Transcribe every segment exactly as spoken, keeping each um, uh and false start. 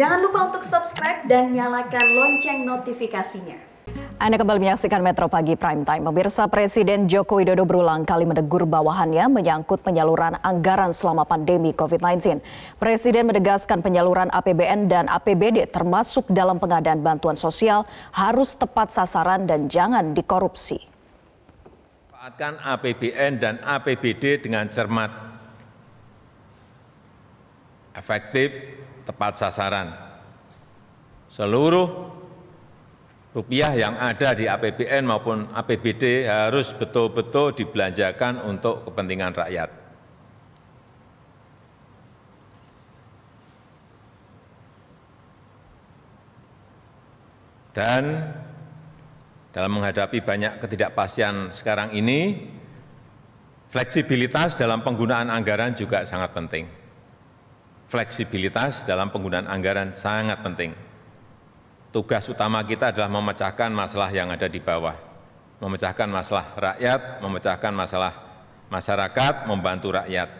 Jangan lupa untuk subscribe dan nyalakan lonceng notifikasinya. Anda kembali menyaksikan Metro Pagi Prime Time. Pemirsa, Presiden Joko Widodo berulang kali menegur bawahannya menyangkut penyaluran anggaran selama pandemi COVID sembilan belas. Presiden menegaskan penyaluran A P B N dan A P B D termasuk dalam pengadaan bantuan sosial harus tepat sasaran dan jangan dikorupsi. Manfaatkan A P B N dan A P B D dengan cermat, efektif, tepat sasaran. Seluruh rupiah yang ada di A P B N maupun A P B D harus betul-betul dibelanjakan untuk kepentingan rakyat. Dan dalam menghadapi banyak ketidakpastian sekarang ini, fleksibilitas dalam penggunaan anggaran juga sangat penting. Fleksibilitas dalam penggunaan anggaran sangat penting. Tugas utama kita adalah memecahkan masalah yang ada di bawah, memecahkan masalah rakyat, memecahkan masalah masyarakat, membantu rakyat.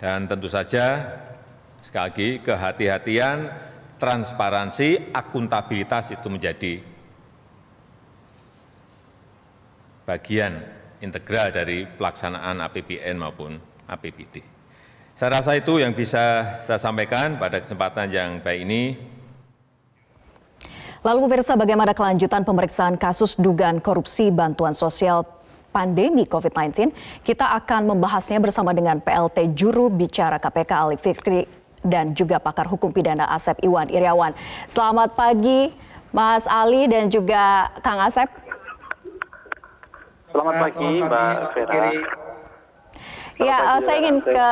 Dan tentu saja, sekali lagi, kehati-hatian, transparansi, akuntabilitas itu menjadi bagian integral dari pelaksanaan A P B N maupun A P B D. Saya rasa itu yang bisa saya sampaikan pada kesempatan yang baik ini. Lalu pemirsa, bagaimana kelanjutan pemeriksaan kasus dugaan korupsi bantuan sosial pandemi COVID sembilan belas? Kita akan membahasnya bersama dengan P L T Juru Bicara K P K Ali Fikri dan juga pakar hukum pidana Asep Iwan Iriawan. Selamat pagi Mas Ali dan juga Kang Asep. Selamat pagi Mbak Vera. Ya, saya ingin ke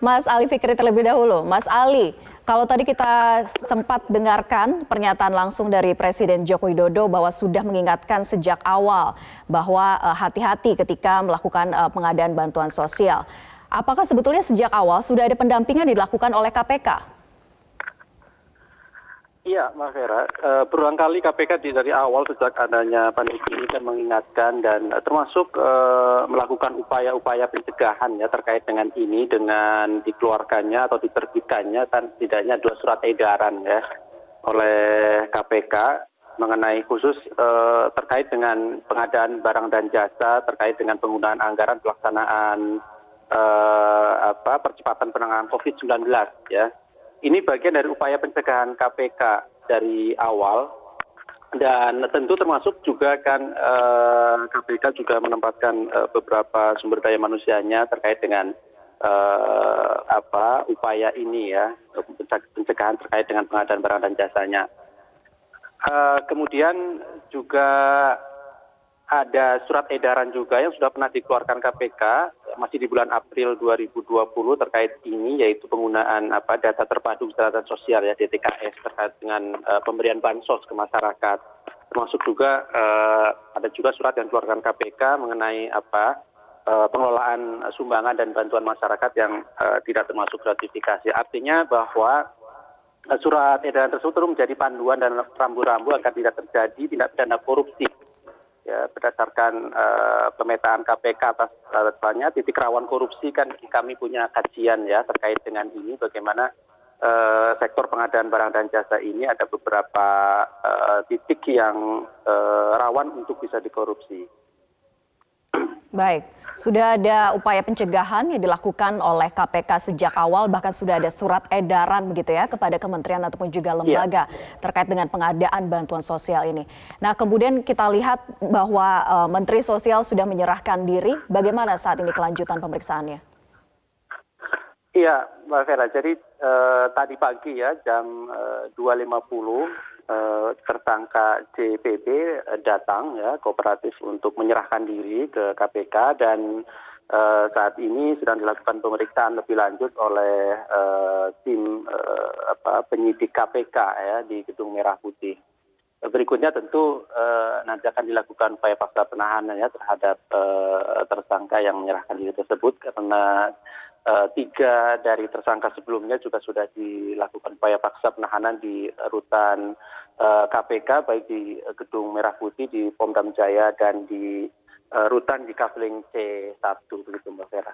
Mas Ali Fikri terlebih dahulu. Mas Ali, kalau tadi kita sempat dengarkan pernyataan langsung dari Presiden Joko Widodo bahwa sudah mengingatkan sejak awal bahwa hati-hati uh, ketika melakukan uh, pengadaan bantuan sosial. Apakah sebetulnya sejak awal sudah ada pendampingan dilakukan oleh K P K? Iya, Mbak Vera. Uh, berulang kali K P K dari awal sejak adanya pandemi ini dan mengingatkan dan termasuk uh, melakukan upaya-upaya pencegahan ya terkait dengan ini dengan dikeluarkannya atau diterbitkannya kan setidaknya dua surat edaran ya oleh K P K mengenai khusus uh, terkait dengan pengadaan barang dan jasa, terkait dengan penggunaan anggaran pelaksanaan uh, apa percepatan penanganan COVID sembilan belas ya. Ini bagian dari upaya pencegahan K P K dari awal dan tentu termasuk juga kan eh, K P K juga menempatkan eh, beberapa sumber daya manusianya terkait dengan eh, apa upaya ini ya pencegahan terkait dengan pengadaan barang dan jasanya. Eh, kemudian juga ada surat edaran juga yang sudah pernah dikeluarkan K P K masih di bulan April dua ribu dua puluh terkait ini yaitu penggunaan apa data terpadu kesejahteraan sosial ya D T K S terkait dengan uh, pemberian bansos ke masyarakat. Termasuk juga uh, ada juga surat yang dikeluarkan K P K mengenai apa uh, pengelolaan sumbangan dan bantuan masyarakat yang uh, tidak termasuk gratifikasi. Artinya bahwa uh, surat edaran tersebut menjadi panduan dan rambu-rambu agar tidak terjadi tindak pidana korupsi. Ya, berdasarkan uh, pemetaan K P K atas banyak titik rawan korupsi kan kami punya kajian ya terkait dengan ini bagaimana uh, sektor pengadaan barang dan jasa ini ada beberapa uh, titik yang uh, rawan untuk bisa dikorupsi. Baik, sudah ada upaya pencegahan yang dilakukan oleh K P K sejak awal bahkan sudah ada surat edaran begitu ya kepada kementerian ataupun juga lembaga ya terkait dengan pengadaan bantuan sosial ini. Nah, kemudian kita lihat bahwa uh, Menteri Sosial sudah menyerahkan diri. Bagaimana saat ini kelanjutan pemeriksaannya? Iya, Mbak Vera. Jadi uh, tadi pagi ya jam uh, dua lewat lima puluh. Uh, tersangka J P P uh, datang ya kooperatif untuk menyerahkan diri ke K P K dan uh, saat ini sedang dilakukan pemeriksaan lebih lanjut oleh uh, tim uh, apa, penyidik K P K ya di Gedung Merah Putih. Berikutnya tentu uh, nanti akan dilakukan upaya paksa penahanan ya terhadap uh, tersangka yang menyerahkan diri tersebut karena Uh, tiga dari tersangka sebelumnya juga sudah dilakukan upaya paksa penahanan di rutan uh, K P K baik di Gedung Merah Putih, di Pondam Jaya dan di uh, rutan di Kafling C satu begitu Mbak Vera.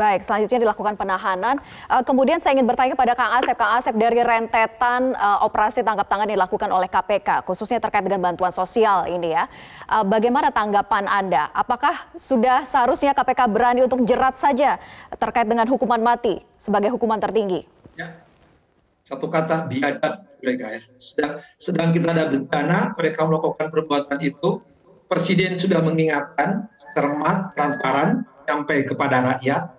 Baik, selanjutnya dilakukan penahanan. Uh, kemudian saya ingin bertanya kepada Kang Asep. Kang Asep, dari rentetan uh, operasi tangkap tangan yang dilakukan oleh K P K, khususnya terkait dengan bantuan sosial ini ya, uh, bagaimana tanggapan Anda? Apakah sudah seharusnya K P K berani untuk jerat saja terkait dengan hukuman mati sebagai hukuman tertinggi? Ya, satu kata, biadab mereka ya. Sedang, sedang kita ada bencana, mereka melakukan perbuatan itu. Presiden sudah mengingatkan, cermat, transparan, sampai kepada rakyat.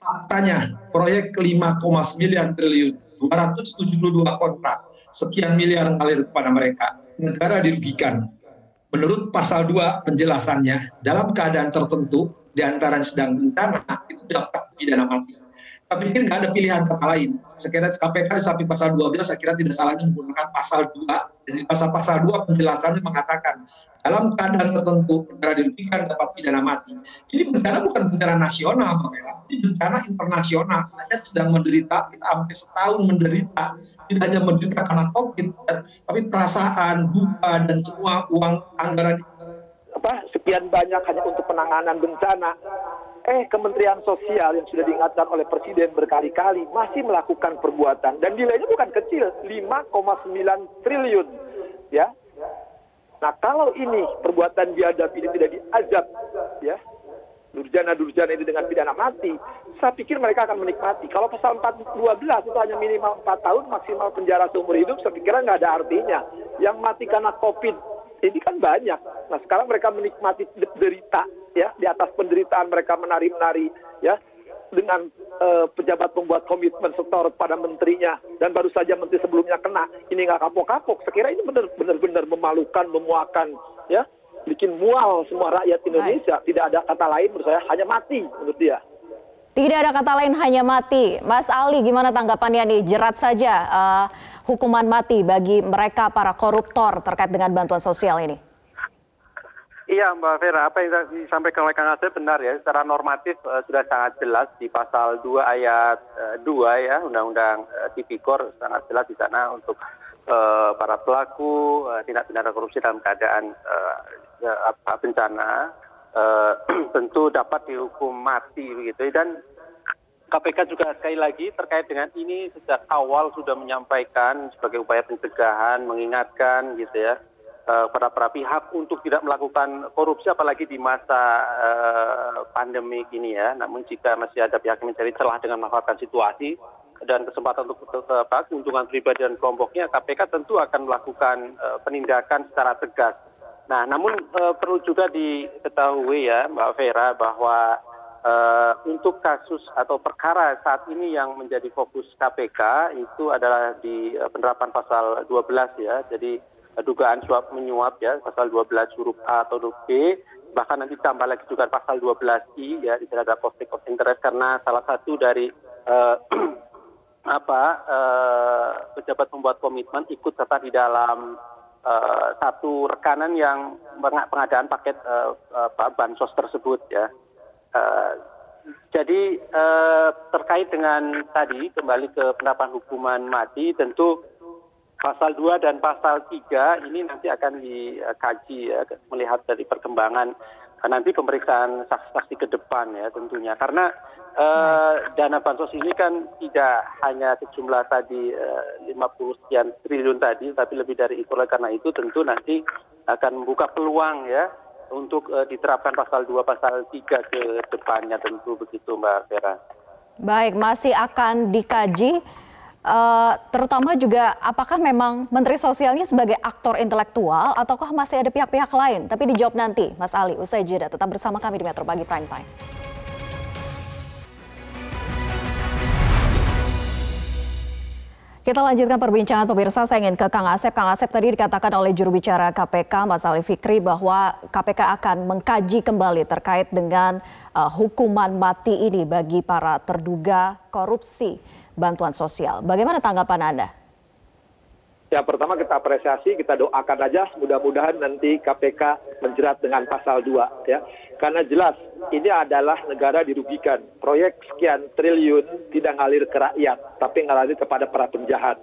Faktanya, proyek lima koma sembilan triliun, dua ratus tujuh puluh dua kontrak, sekian miliar mengalir kepada mereka. Negara dirugikan. Menurut pasal dua penjelasannya, dalam keadaan tertentu, di antara sedang bencana, itu dapat pidana mati. Tapi pikir nggak ada pilihan kata lain. Sekiranya K P K di samping pasal dua belas, saya kira tidak salahnya menggunakan pasal dua. Jadi pasal-pasal dua penjelasannya mengatakan, dalam keadaan tertentu, negara dirugikan dapat pidana mati. Ini bencana bukan bencana nasional, Mbak Mela. Ini bencana internasional. Kita sedang menderita, kita hampir setahun menderita. Tidak hanya menderita karena COVID, tapi perasaan, duka, dan semua uang anggaran. Apa, sekian banyak hanya untuk penanganan bencana. Eh, Kementerian Sosial yang sudah diingatkan oleh Presiden berkali-kali masih melakukan perbuatan. Dan nilainya bukan kecil, lima koma sembilan triliun. Ya. Nah, kalau ini perbuatan biadab ini tidak diazab, ya, durjana-durjana ini dengan pidana mati, saya pikir mereka akan menikmati. Kalau pasal empat dua belas itu hanya minimal empat tahun, maksimal penjara seumur hidup, saya pikir nggak ada artinya. Yang mati karena COVID, ini kan banyak. Nah, sekarang mereka menikmati derita, ya, di atas penderitaan mereka menari-menari, ya, dengan uh, pejabat membuat komitmen setor pada menterinya, dan baru saja menteri sebelumnya kena, ini nggak kapok-kapok. Sekiranya ini benar-benar memalukan, memuakan, ya, bikin mual semua rakyat Indonesia. Baik. Tidak ada kata lain menurut saya, hanya mati menurut dia. Tidak ada kata lain, hanya mati. Mas Ali, gimana tanggapannya nih? Jerat saja uh, hukuman mati bagi mereka para koruptor terkait dengan bantuan sosial ini. Iya Mbak Vera, apa yang disampaikan oleh Kang Asep benar ya, secara normatif uh, sudah sangat jelas di pasal dua ayat uh, dua ya, Undang-Undang uh, Tipikor sangat jelas di sana untuk uh, para pelaku uh, tindak pidana korupsi dalam keadaan uh, uh, bencana uh, tentu dapat dihukum mati begitu. Dan K P K juga sekali lagi terkait dengan ini sejak awal sudah menyampaikan sebagai upaya pencegahan, mengingatkan gitu ya, kepada para pihak untuk tidak melakukan korupsi apalagi di masa uh, pandemi ini ya. Namun jika masih ada pihak yang mencari celah dengan memanfaatkan situasi dan kesempatan untuk uh, apa, keuntungan pribadi dan kelompoknya, K P K tentu akan melakukan uh, penindakan secara tegas. Nah, namun uh, perlu juga diketahui ya Mbak Vera bahwa uh, untuk kasus atau perkara saat ini yang menjadi fokus K P K itu adalah di uh, penerapan pasal dua belas ya. Jadi dugaan suap menyuap ya, pasal dua belas huruf A atau huruf B, bahkan nanti tambah lagi juga pasal dua belas I ya, di sana ada conflict of interest karena salah satu dari uh, apa uh, pejabat membuat komitmen ikut serta di dalam uh, satu rekanan yang pengadaan paket uh, apa, bansos tersebut ya. Uh, jadi uh, terkait dengan tadi kembali ke penerapan hukuman mati, tentu pasal dua dan pasal tiga ini nanti akan dikaji ya, melihat dari perkembangan nanti pemeriksaan saksi-saksi ke depan ya tentunya. Karena eh, dana bansos ini kan tidak hanya sejumlah tadi eh, lima puluh sekian triliun tadi, tapi lebih dari itu. Karena itu tentu nanti akan membuka peluang ya untuk eh, diterapkan pasal dua, pasal tiga ke depannya tentu begitu Mbak Vera. Baik, masih akan dikaji. Uh, terutama juga apakah memang Menteri Sosialnya sebagai aktor intelektual ataukah masih ada pihak-pihak lain? Tapi dijawab nanti, Mas Ali, usai jeda. Tetap bersama kami di Metro Pagi Prime Time. Kita lanjutkan perbincangan pemirsa, saya ingin ke Kang Asep. Kang Asep, tadi dikatakan oleh juru bicara K P K, Mas Ali Fikri, bahwa K P K akan mengkaji kembali terkait dengan uh, hukuman mati ini bagi para terduga korupsi bantuan sosial. Bagaimana tanggapan Anda? Ya, pertama kita apresiasi, kita doakan aja mudah-mudahan nanti K P K menjerat dengan pasal dua ya. Karena jelas ini adalah negara dirugikan. Proyek sekian triliun tidak ngalir ke rakyat, tapi ngalir kepada para penjahat.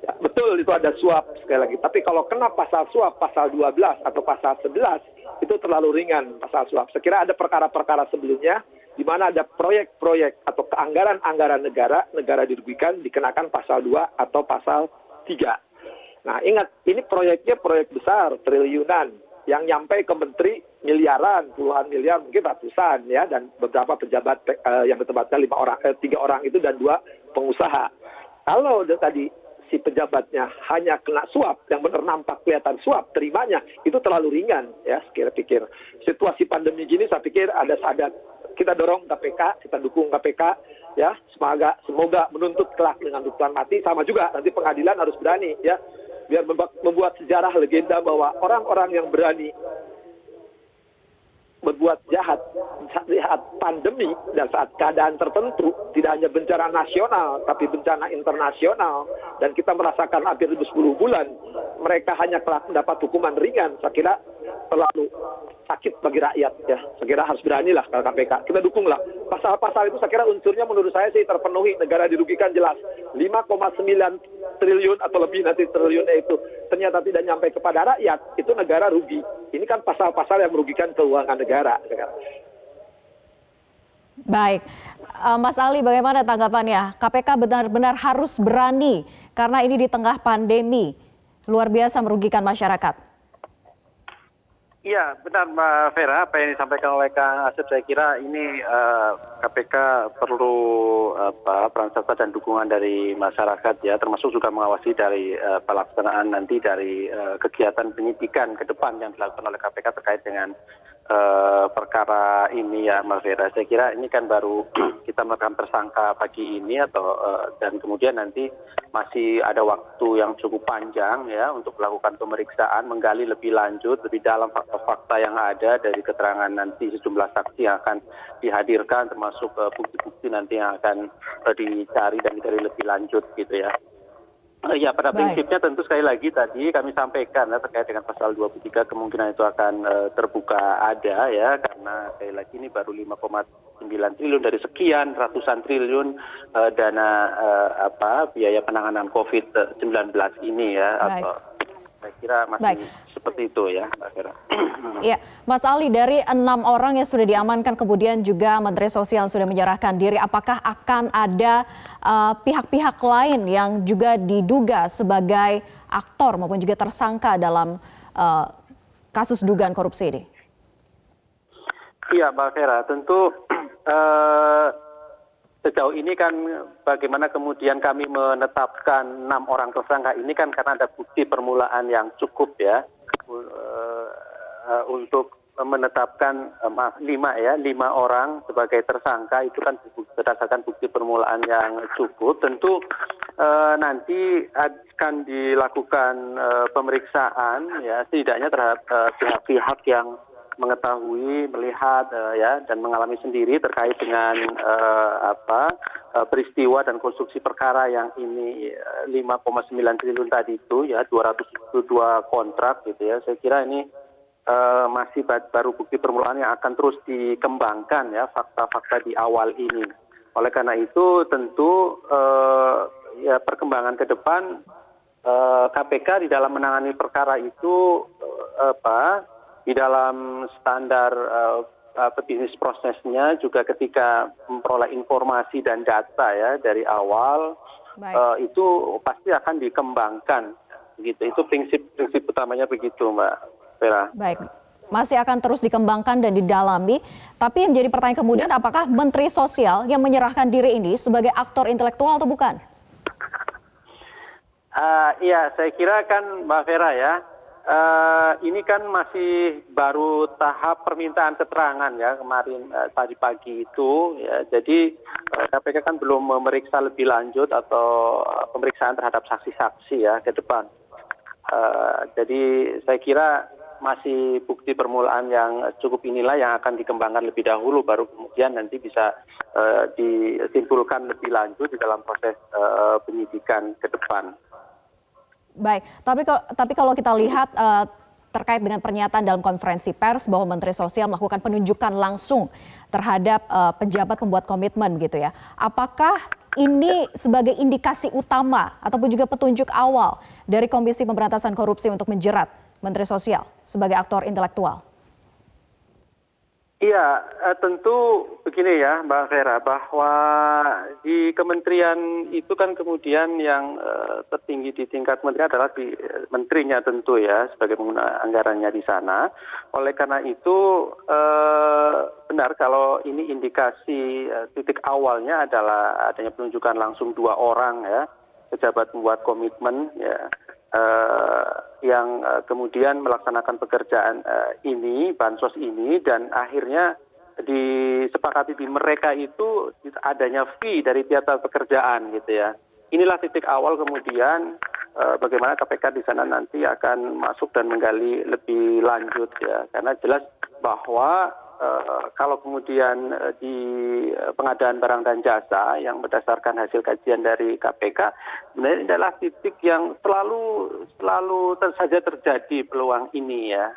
Ya, betul itu ada suap sekali lagi. Tapi kalau kena pasal suap, pasal dua belas atau pasal sebelas, itu terlalu ringan pasal suap. Sekiranya ada perkara-perkara sebelumnya, di mana ada proyek-proyek atau keanggaran-anggaran negara, negara dirugikan dikenakan pasal dua atau pasal tiga. Nah ingat, ini proyeknya proyek besar, triliunan, yang nyampe ke menteri miliaran, puluhan miliar, mungkin ratusan ya, dan beberapa pejabat eh, yang ditempatkan lima orang, eh, tiga orang itu dan dua pengusaha. Kalau tadi si pejabatnya hanya kena suap, yang benar nampak kelihatan suap, terimanya itu terlalu ringan ya, saya pikir. Situasi pandemi gini saya pikir ada sadar. Kita dorong K P K, kita dukung K P K, ya semoga semoga menuntut kelak dengan hukuman mati. Sama juga nanti pengadilan harus berani, ya biar membuat sejarah legenda bahwa orang-orang yang berani berbuat jahat saat pandemi dan saat keadaan tertentu, tidak hanya bencana nasional tapi bencana internasional, dan kita merasakan hampir sepuluh bulan mereka hanya telah mendapat hukuman ringan. Saya kira terlalu sakit bagi rakyat ya. Saya kira harus beranilah kalau K P K. Kita dukunglah pasal-pasal itu. Saya kira unsurnya menurut saya sih terpenuhi, negara dirugikan jelas. lima koma sembilan triliun atau lebih nanti triliunnya itu ternyata tidak nyampe kepada rakyat, itu negara rugi. Ini kan pasal-pasal yang merugikan keuangan negara. Baik, Mas Ali, bagaimana tanggapannya? K P K benar-benar harus berani karena ini di tengah pandemi luar biasa merugikan masyarakat. Iya, benar Mbak Vera, apa yang disampaikan oleh Kang Asep. Saya kira ini uh, K P K perlu apa, peran serta dan dukungan dari masyarakat ya, termasuk juga mengawasi dari uh, pelaksanaan nanti dari uh, kegiatan penyidikan ke depan yang dilakukan oleh K P K terkait dengan Uh, perkara ini ya Mas Vera. Saya kira ini kan baru kita melakukan tersangka pagi ini atau uh, dan kemudian nanti masih ada waktu yang cukup panjang ya untuk melakukan pemeriksaan, menggali lebih lanjut, lebih dalam fakta-fakta yang ada dari keterangan nanti sejumlah saksi yang akan dihadirkan, termasuk uh, bukti-bukti nanti yang akan uh, dicari dan dicari lebih lanjut gitu ya. Ya, pada prinsipnya tentu sekali lagi tadi kami sampaikan ya, terkait dengan pasal dua puluh tiga kemungkinan itu akan e, terbuka ada ya, karena sekali lagi ini baru lima koma sembilan triliun dari sekian ratusan triliun e, dana e, apa biaya penanganan COVID sembilan belas ini ya. Atau, saya kira masih Baik. seperti itu ya. Iya, Mas Ali, dari enam orang yang sudah diamankan kemudian juga Menteri Sosial sudah menyerahkan diri, apakah akan ada uh, pihak-pihak lain yang juga diduga sebagai aktor maupun juga tersangka dalam uh, kasus dugaan korupsi ini? Iya, Mbak Vera, tentu uh, sejauh ini kan bagaimana kemudian kami menetapkan enam orang tersangka ini kan karena ada bukti permulaan yang cukup ya untuk menetapkan lima ya lima orang sebagai tersangka itu kan berdasarkan bukti permulaan yang cukup. Tentu eh, nanti akan dilakukan eh, pemeriksaan ya setidaknya terhadap eh, pihak-pihak yang mengetahui, melihat, uh, ya, dan mengalami sendiri terkait dengan uh, apa uh, peristiwa dan konstruksi perkara yang ini uh, lima koma sembilan triliun tadi itu, ya, dua ratus dua kontrak, gitu ya. Saya kira ini uh, masih baru bukti permulaan yang akan terus dikembangkan, ya, fakta-fakta di awal ini. Oleh karena itu, tentu uh, ya perkembangan ke depan uh, K P K di dalam menangani perkara itu uh, apa? Di dalam standar uh, bisnis prosesnya juga ketika memperoleh informasi dan data ya dari awal uh, itu pasti akan dikembangkan gitu. Itu prinsip-prinsip utamanya begitu Mbak Vera. Baik, masih akan terus dikembangkan dan didalami. Tapi yang jadi pertanyaan kemudian ya, apakah Menteri Sosial yang menyerahkan diri ini sebagai aktor intelektual atau bukan? Uh, iya, saya kira kan Mbak Vera ya. Uh, ini kan masih baru tahap permintaan keterangan ya kemarin uh, tadi pagi itu ya, jadi uh, K P K kan belum memeriksa lebih lanjut atau uh, pemeriksaan terhadap saksi-saksi ya ke depan. Uh, jadi saya kira masih bukti permulaan yang cukup inilah yang akan dikembangkan lebih dahulu, baru kemudian nanti bisa uh, disimpulkan lebih lanjut di dalam proses uh, penyidikan ke depan. Baik, tapi kalau, tapi kalau kita lihat uh, terkait dengan pernyataan dalam konferensi pers bahwa Menteri Sosial melakukan penunjukan langsung terhadap uh, pejabat pembuat komitmen gitu ya. Apakah ini sebagai indikasi utama ataupun juga petunjuk awal dari Komisi Pemberantasan Korupsi untuk menjerat Menteri Sosial sebagai aktor intelektual? Iya, tentu begini ya Mbak Vera, bahwa di kementerian itu kan kemudian yang tertinggi di tingkat menteri adalah di menterinya tentu ya, sebagai pengguna anggarannya di sana. Oleh karena itu eh, benar kalau ini indikasi titik awalnya adalah adanya penunjukan langsung dua orang ya, pejabat membuat komitmen ya. Uh, yang uh, kemudian melaksanakan pekerjaan uh, ini, bansos ini, dan akhirnya disepakati di mereka itu adanya fee dari tiap-tiap pekerjaan gitu ya. Inilah titik awal kemudian uh, bagaimana K P K di sana nanti akan masuk dan menggali lebih lanjut ya, karena jelas bahwa Uh, kalau kemudian uh, di pengadaan barang dan jasa yang berdasarkan hasil kajian dari K P K, sebenarnya adalah titik yang selalu selalu saja terjadi peluang ini ya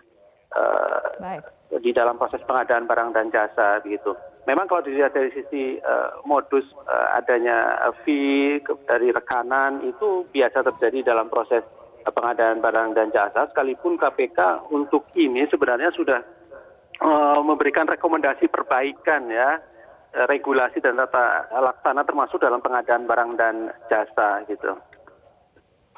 uh, di dalam proses pengadaan barang dan jasa begitu. Memang kalau dilihat dari sisi uh, modus uh, adanya fee dari rekanan itu biasa terjadi dalam proses uh, pengadaan barang dan jasa. Sekalipun K P K untuk ini sebenarnya sudah memberikan rekomendasi perbaikan ya, regulasi dan tata laksana termasuk dalam pengadaan barang dan jasa gitu.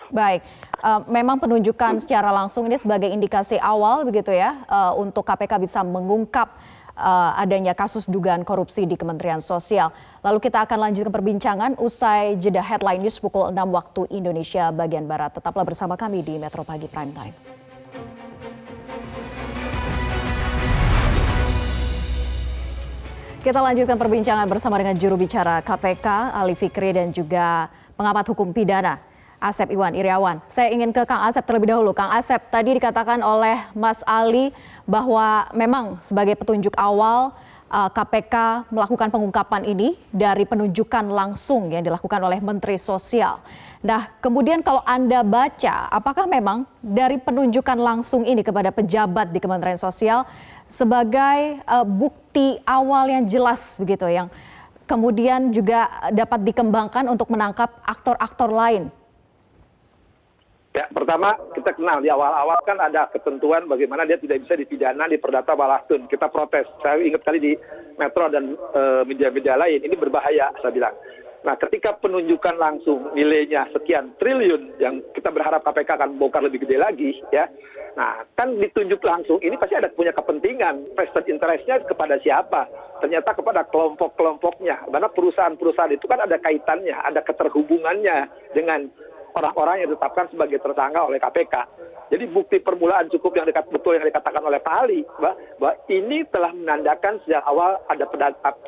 Baik, uh, memang penunjukan secara langsung ini sebagai indikasi awal begitu ya, uh, untuk K P K bisa mengungkap uh, adanya kasus dugaan korupsi di Kementerian Sosial. Lalu kita akan lanjutkan perbincangan usai jeda headline news pukul enam waktu Indonesia bagian Barat. Tetaplah bersama kami di Metro Pagi Prime Time. Kita lanjutkan perbincangan bersama dengan juru bicara K P K, Ali Fikri, dan juga pengamat hukum pidana, Asep Iwan Iriawan. Saya ingin ke Kang Asep terlebih dahulu. Kang Asep, tadi dikatakan oleh Mas Ali bahwa memang sebagai petunjuk awal K P K melakukan pengungkapan ini dari penunjukan langsung yang dilakukan oleh Menteri Sosial. Nah, kemudian kalau Anda baca, apakah memang dari penunjukan langsung ini kepada pejabat di Kementerian Sosial sebagai uh, bukti awal yang jelas begitu, yang kemudian juga dapat dikembangkan untuk menangkap aktor-aktor lain? Ya, pertama kita kenal di awal-awal kan ada ketentuan bagaimana dia tidak bisa dipidana di Perdata Balastun. Kita protes. Saya ingat kali di Metro dan uh, media-media lain, ini berbahaya saya bilang. Nah, ketika penunjukan langsung nilainya sekian triliun yang kita berharap K P K akan bongkar lebih gede lagi, ya. Nah, kan ditunjuk langsung ini pasti ada punya kepentingan, vested interest-nya kepada siapa? Ternyata kepada kelompok-kelompoknya. Karena perusahaan-perusahaan itu kan ada kaitannya, ada keterhubungannya dengan orang-orang yang ditetapkan sebagai tersangka oleh K P K. Jadi bukti permulaan cukup yang dekat betul yang dikatakan oleh Pak Ali, bahwa ini telah menandakan sejak awal ada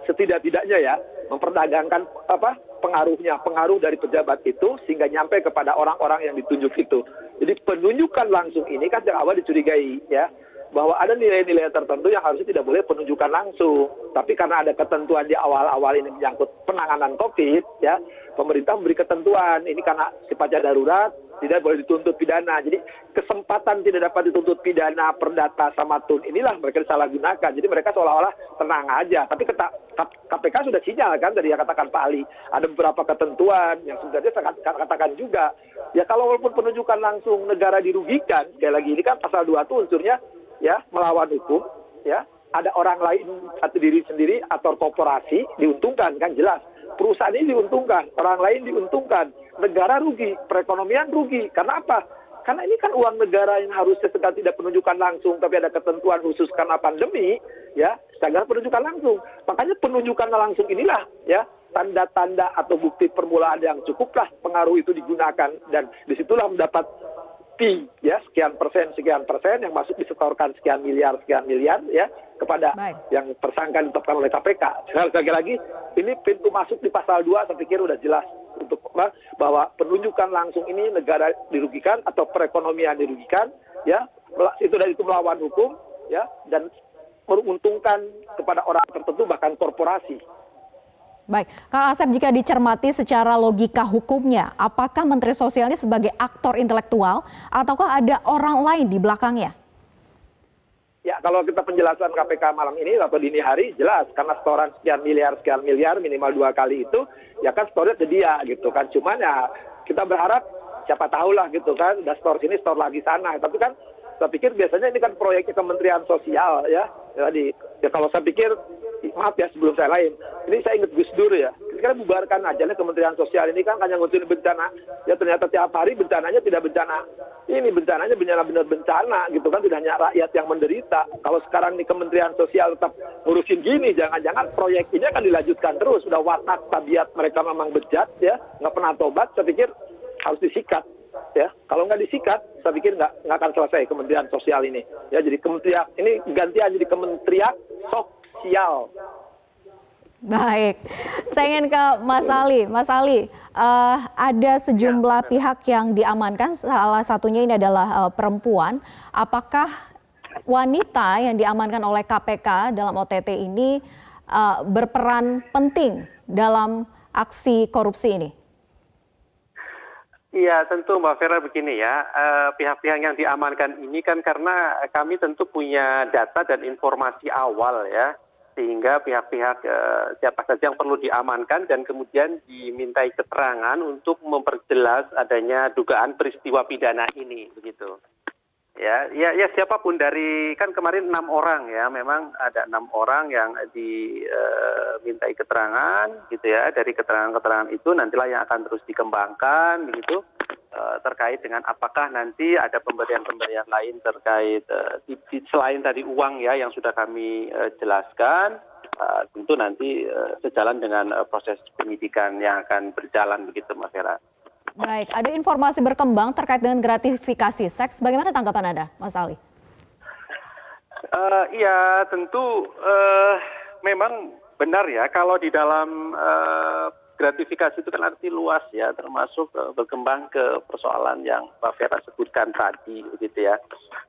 setidak-tidaknya ya memperdagangkan apa pengaruhnya, pengaruh dari pejabat itu sehingga nyampe kepada orang-orang yang ditunjuk itu. Jadi penunjukan langsung ini kan sejak awal dicurigai ya, bahwa ada nilai-nilai tertentu yang harusnya tidak boleh penunjukan langsung. Tapi karena ada ketentuan di awal-awal ini menyangkut penanganan COVID, ya, pemerintah memberi ketentuan. Ini karena sifatnya darurat, tidak boleh dituntut pidana. Jadi kesempatan tidak dapat dituntut pidana, perdata, sama tun. Inilah mereka disalahgunakan. Jadi mereka seolah-olah tenang aja. Tapi K P K sudah sinyal kan dari yang katakan Pak Ali. Ada beberapa ketentuan yang sebenarnya saya katakan juga. Ya kalau walaupun penunjukan langsung negara dirugikan, sekali lagi ini kan pasal dua itu unsurnya ya melawan hukum, ya ada orang lain atau diri sendiri atau korporasi diuntungkan kan jelas, perusahaan ini diuntungkan, orang lain diuntungkan, negara rugi, perekonomian rugi. Karena apa? Karena ini kan uang negara yang harusnya segala tidak penunjukan langsung, tapi ada ketentuan khusus karena pandemi, ya segala penunjukan langsung. Makanya penunjukan langsung inilah ya tanda-tanda atau bukti permulaan yang cukuplah pengaruh itu digunakan dan disitulah mendapat ya sekian persen sekian persen yang masuk disetorkan sekian miliar sekian miliar ya kepada baik yang tersangka ditetapkan oleh K P K. Sekali lagi ini pintu masuk di pasal dua, saya pikir udah jelas untuk bahwa penunjukan langsung ini negara dirugikan atau perekonomian dirugikan ya, itu dari itu melawan hukum ya dan menguntungkan kepada orang tertentu bahkan korporasi. Baik, Kak Asep, jika dicermati secara logika hukumnya, apakah Menteri Sosial ini sebagai aktor intelektual ataukah ada orang lain di belakangnya? Ya, kalau kita penjelasan K P K malam ini atau dini hari, jelas. Karena setoran sekian miliar, sekian miliar, minimal dua kali itu, ya kan setornya ke dia gitu kan. Cuman ya kita berharap siapa tahulah gitu kan, udah setor sini, setor lagi sana. Tapi kan saya pikir biasanya ini kan proyeknya Kementerian Sosial ya, jadi Ya kalau saya pikir, maaf ya sebelum saya lain, ini saya ingat Gus Dur ya. Karena bubarkan aja nih Kementerian Sosial ini kan hanya ngurusin bencana. Ya ternyata tiap hari bencananya tidak bencana. Ini bencananya benar-benar bencana gitu kan, tidak hanya rakyat yang menderita. Kalau sekarang nih Kementerian Sosial tetap ngurusin gini, jangan-jangan proyek ini akan dilanjutkan terus. Sudah watak tabiat mereka memang bejat ya, nggak pernah tobat. Saya pikir harus disikat. Ya, kalau nggak disikat, saya pikir nggak nggak akan selesai Kementerian Sosial ini. Ya, jadi kementerian ini gantian jadi Kementerian Sosial. Baik, saya ingin ke Mas Ali. Mas Ali, uh, ada sejumlah ya, pihak yang diamankan. Salah satunya ini adalah uh, perempuan. Apakah wanita yang diamankan oleh K P K dalam O T T ini uh, berperan penting dalam aksi korupsi ini? Iya, tentu Mbak Vera begini ya, pihak-pihak yang diamankan ini kan karena kami tentu punya data dan informasi awal ya, sehingga pihak-pihak siapa saja yang perlu diamankan dan kemudian dimintai keterangan untuk memperjelas adanya dugaan peristiwa pidana ini, begitu. Ya, ya, ya siapapun dari, kan kemarin enam orang ya, memang ada enam orang yang dimintai keterangan gitu ya, dari keterangan-keterangan itu nantilah yang akan terus dikembangkan begitu, e, terkait dengan apakah nanti ada pemberian-pemberian lain terkait e, selain tadi uang ya yang sudah kami e, jelaskan, e, tentu nanti e, sejalan dengan e, proses penyidikan yang akan berjalan begitu Mas Hera. Baik, ada informasi berkembang terkait dengan gratifikasi seks. Bagaimana tanggapan Anda, Mas Ali? Uh, iya, tentu uh, memang benar ya. Kalau di dalam uh, gratifikasi itu kan arti luas ya, termasuk uh, berkembang ke persoalan yang Mbak Vera sebutkan tadi, gitu ya.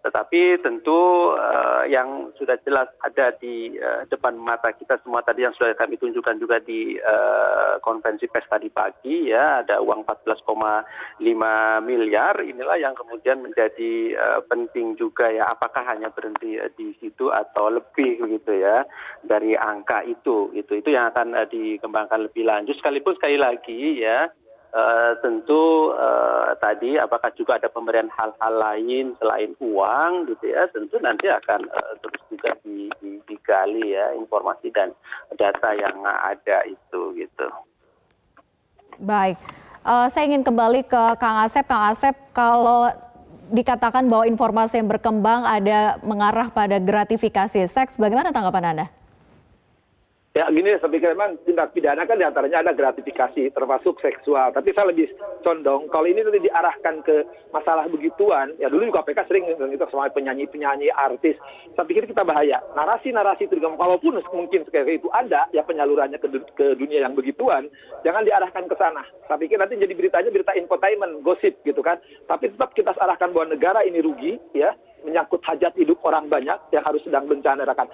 Tetapi tentu uh, yang sudah jelas ada di uh, depan mata kita semua tadi yang sudah kami tunjukkan juga di uh, konvensi pers tadi pagi ya, ada uang empat belas koma lima miliar, inilah yang kemudian menjadi uh, penting juga ya, apakah hanya berhenti uh, di situ atau lebih gitu ya dari angka itu, itu itu yang akan uh, dikembangkan lebih lanjut. Sekalipun sekali lagi ya, Uh, tentu uh, tadi apakah juga ada pemberian hal-hal lain selain uang gitu ya, tentu nanti akan uh, terus juga di, di, digali ya informasi dan data yang ada itu gitu. Baik, uh, saya ingin kembali ke Kang Asep. Kang Asep, kalau dikatakan bahwa informasi yang berkembang ada mengarah pada gratifikasi seks, bagaimana tanggapan Anda? Ya gini, saya pikir memang tindak pidana kan diantaranya ada gratifikasi termasuk seksual. Tapi saya lebih condong kalau ini nanti diarahkan ke masalah begituan. Ya dulu K P K sering itu sama penyanyi-penyanyi, artis. Saya pikir kita bahaya. Narasi-narasi itu walaupun mungkin sekali itu ada ya penyalurannya ke, ke dunia yang begituan. Jangan diarahkan ke sana. Saya pikir nanti jadi beritanya berita infotainment, gosip gitu kan. Tapi tetap kita arahkan bahwa negara ini rugi ya, menyangkut hajat hidup orang banyak yang harus sedang bencana rakan.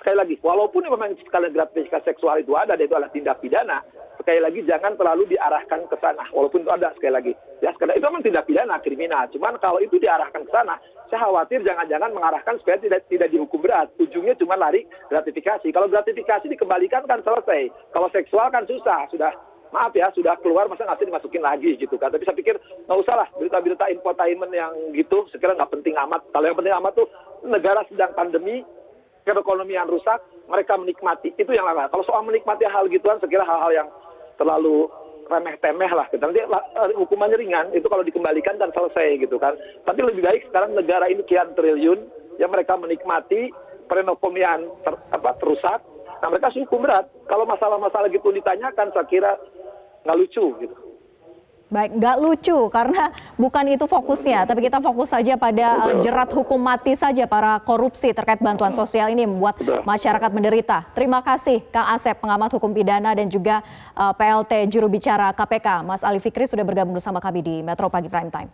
Sekali lagi, walaupun memang sekali gratifikasi seksual itu ada, itu adalah tindak pidana. Sekali lagi, jangan terlalu diarahkan ke sana. Walaupun itu ada, sekali lagi. Ya, sekali itu memang tindak pidana, kriminal. Cuman kalau itu diarahkan ke sana, saya khawatir jangan-jangan mengarahkan supaya tidak tidak dihukum berat. Ujungnya cuma lari gratifikasi. Kalau gratifikasi dikembalikan kan selesai. Kalau seksual kan susah, sudah. Maaf ya, sudah keluar, masa nggak dimasukin lagi gitu kan. Tapi saya pikir, nggak usah lah berita-berita infotainment yang gitu, sekiranya nggak penting amat. Kalau yang penting amat tuh, negara sedang pandemi, keekonomian rusak, mereka menikmati itu yang lama. Kalau soal menikmati hal gituan, sekiranya hal-hal yang terlalu remeh-temeh lah. Nanti hukumannya ringan, itu kalau dikembalikan dan selesai gitu kan. Tapi lebih baik sekarang negara ini kian triliun, yang mereka menikmati perekonomian ter, apa, terusak. Nah mereka hukum berat. Kalau masalah-masalah gitu ditanyakan, saya kira nggak lucu gitu. Baik, nggak lucu karena bukan itu fokusnya, tapi kita fokus saja pada uh, jerat hukum mati saja para korupsi terkait bantuan sosial ini membuat masyarakat menderita. Terima kasih Kang Asep, pengamat hukum pidana dan juga uh, P L T juru bicara K P K, Mas Ali Fikri sudah bergabung bersama kami di Metro Pagi Prime Time.